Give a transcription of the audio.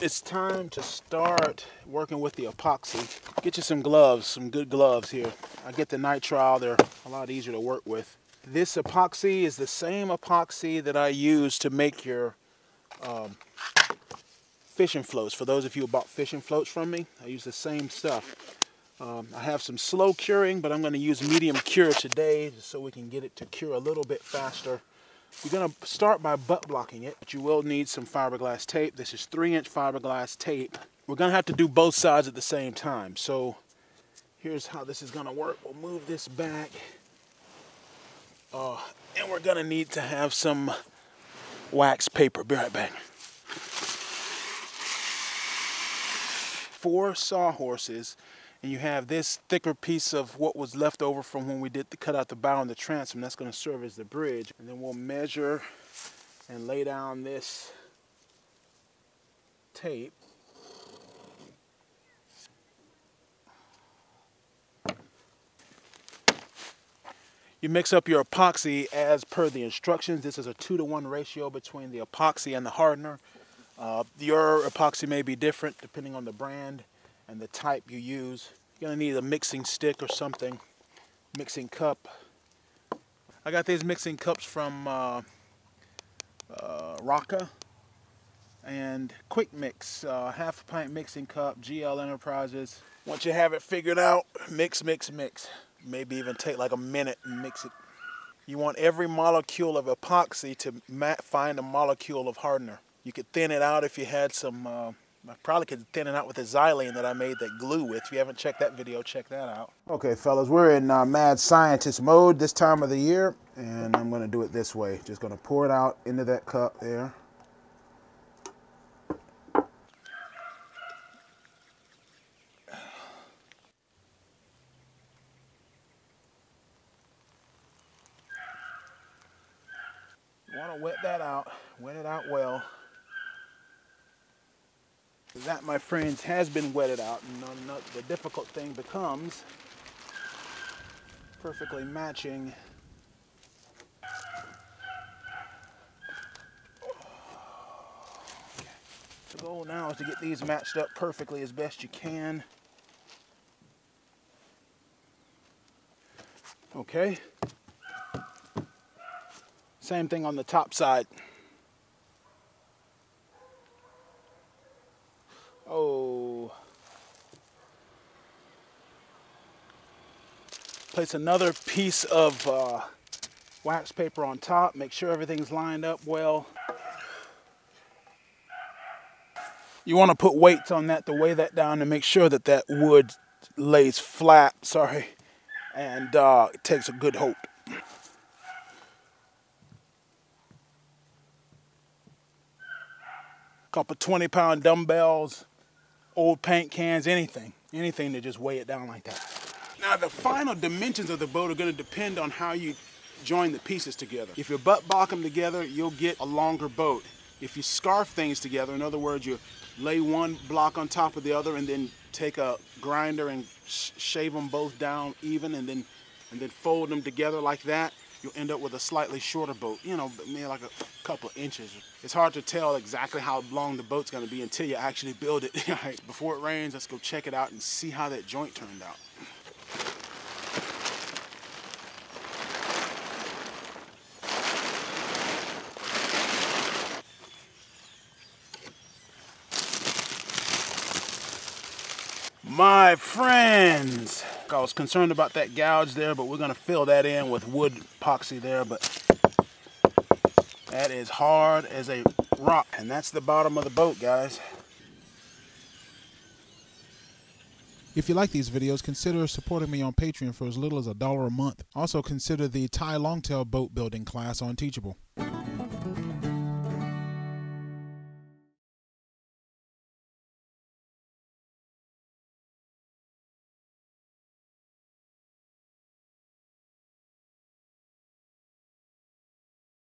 it's time to start working with the epoxy. Get you some gloves, some good gloves here. I get the nitrile, they're a lot easier to work with. This epoxy is the same epoxy that I use to make your fishing floats. For those of you who bought fishing floats from me, I use the same stuff. I have some slow curing, but I'm going to use medium cure today just so we can get it to cure a little bit faster. You're going to start by butt blocking it, but you will need some fiberglass tape. This is 3-inch fiberglass tape. We're going to have to do both sides at the same time. So here's how this is going to work. We'll move this back. And we're going to need to have some wax paper. Be right back. 4 sawhorses, and you have this thicker piece of what was left over from when we did the cut out the bow and the transom. That's going to serve as the bridge. And then we'll measure and lay down this tape. You mix up your epoxy as per the instructions. This is a 2-to-1 ratio between the epoxy and the hardener. Your epoxy may be different depending on the brand and the type you use. You're going to need a mixing stick or something, mixing cup. I got these mixing cups from Raka and Quick Mix, half a pint mixing cup, GL Enterprises. Once you have it figured out, mix, mix, mix. Maybe even take like a minute and mix it. You want every molecule of epoxy to find a molecule of hardener. You could thin it out if you had some, I probably could thin it out with the xylene that I made that glue with. If you haven't checked that video, check that out. Okay, fellas, we're in mad scientist mode this time of the year, and I'm gonna do it this way. Just gonna pour it out into that cup there. Wet that out, wet it out well. That, my friends, has been wetted out. And the difficult thing becomes perfectly matching okay. The goal now is to get these matched up perfectly as best you can. Okay. Same thing on the top side. Oh. Place another piece of wax paper on top. Make sure everything's lined up well. You want to put weights on that to weigh that down and make sure that that wood lays flat, sorry, and it takes a good hold. Couple 20-pound dumbbells, old paint cans, anything to just weigh it down like that. Now the final dimensions of the boat are going to depend on how you join the pieces together. If you butt block them together, you'll get a longer boat. If you scarf things together, in other words, you lay one block on top of the other and then take a grinder and shave them both down even and then fold them together like that, you'll end up with a slightly shorter boat, you know, maybe like a couple of inches. It's hard to tell exactly how long the boat's gonna be until you actually build it. Before it rains, let's go check it out and see how that joint turned out. My friends, I was concerned about that gouge there, but we're gonna fill that in with wood epoxy there, but that is hard as a rock. And that's the bottom of the boat, guys. If you like these videos, consider supporting me on Patreon for as little as $1 a month. Also consider the Thai longtail boat building class on Teachable.